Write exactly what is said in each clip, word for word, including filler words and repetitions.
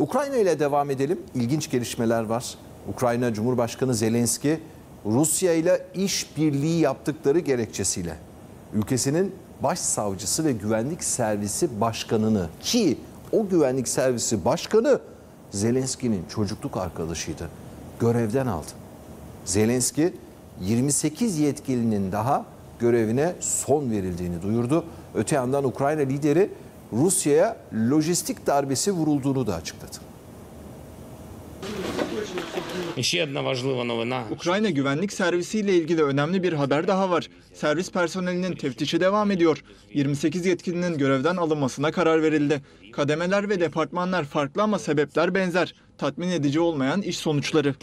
Ukrayna ile devam edelim. İlginç gelişmeler var. Ukrayna Cumhurbaşkanı Zelenski, Rusya ile işbirliği yaptıkları gerekçesiyle ülkesinin başsavcısı ve güvenlik servisi başkanını, ki o güvenlik servisi başkanı Zelenski'nin çocukluk arkadaşıydı, görevden aldı. Zelenski yirmi sekiz yetkilinin daha görevine son verildiğini duyurdu. Öte yandan Ukrayna lideri Rusya'ya lojistik darbesi vurulduğunu da açıkladı. Ukrayna Güvenlik Servisi ile ilgili önemli bir haber daha var. Servis personelinin teftişi devam ediyor. yirmi sekiz yetkilinin görevden alınmasına karar verildi. Kademeler ve departmanlar farklı ama sebepler benzer. Tatmin edici olmayan iş sonuçları.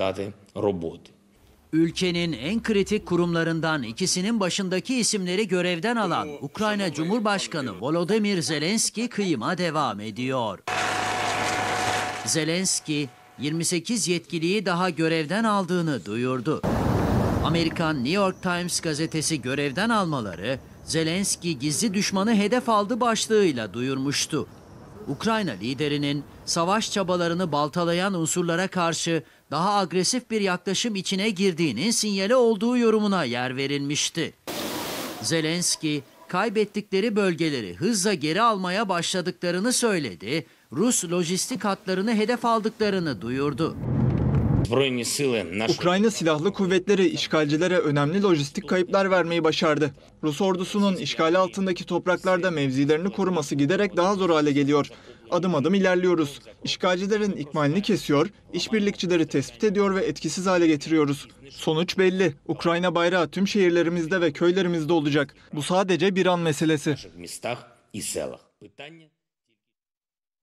Ülkenin en kritik kurumlarından ikisinin başındaki isimleri görevden alan Ukrayna Cumhurbaşkanı Volodymyr Zelenski kıyıma devam ediyor. Zelenski yirmi sekiz yetkiliyi daha görevden aldığını duyurdu. Amerikan New York Times gazetesi görevden almaları "Zelenski gizli düşmanı hedef aldı" başlığıyla duyurmuştu. Ukrayna liderinin savaş çabalarını baltalayan unsurlara karşı daha agresif bir yaklaşım içine girdiğinin sinyali olduğu yorumuna yer verilmişti. Zelenski, kaybettikleri bölgeleri hızla geri almaya başladıklarını söyledi, Rus lojistik hatlarını hedef aldıklarını duyurdu. Ukrayna Silahlı Kuvvetleri işgalcilere önemli lojistik kayıplar vermeyi başardı. Rus ordusunun işgal altındaki topraklarda mevzilerini koruması giderek daha zor hale geliyor. Adım adım ilerliyoruz. İşgalcilerin ikmalini kesiyor, işbirlikçileri tespit ediyor ve etkisiz hale getiriyoruz. Sonuç belli. Ukrayna bayrağı tüm şehirlerimizde ve köylerimizde olacak. Bu sadece bir an meselesi.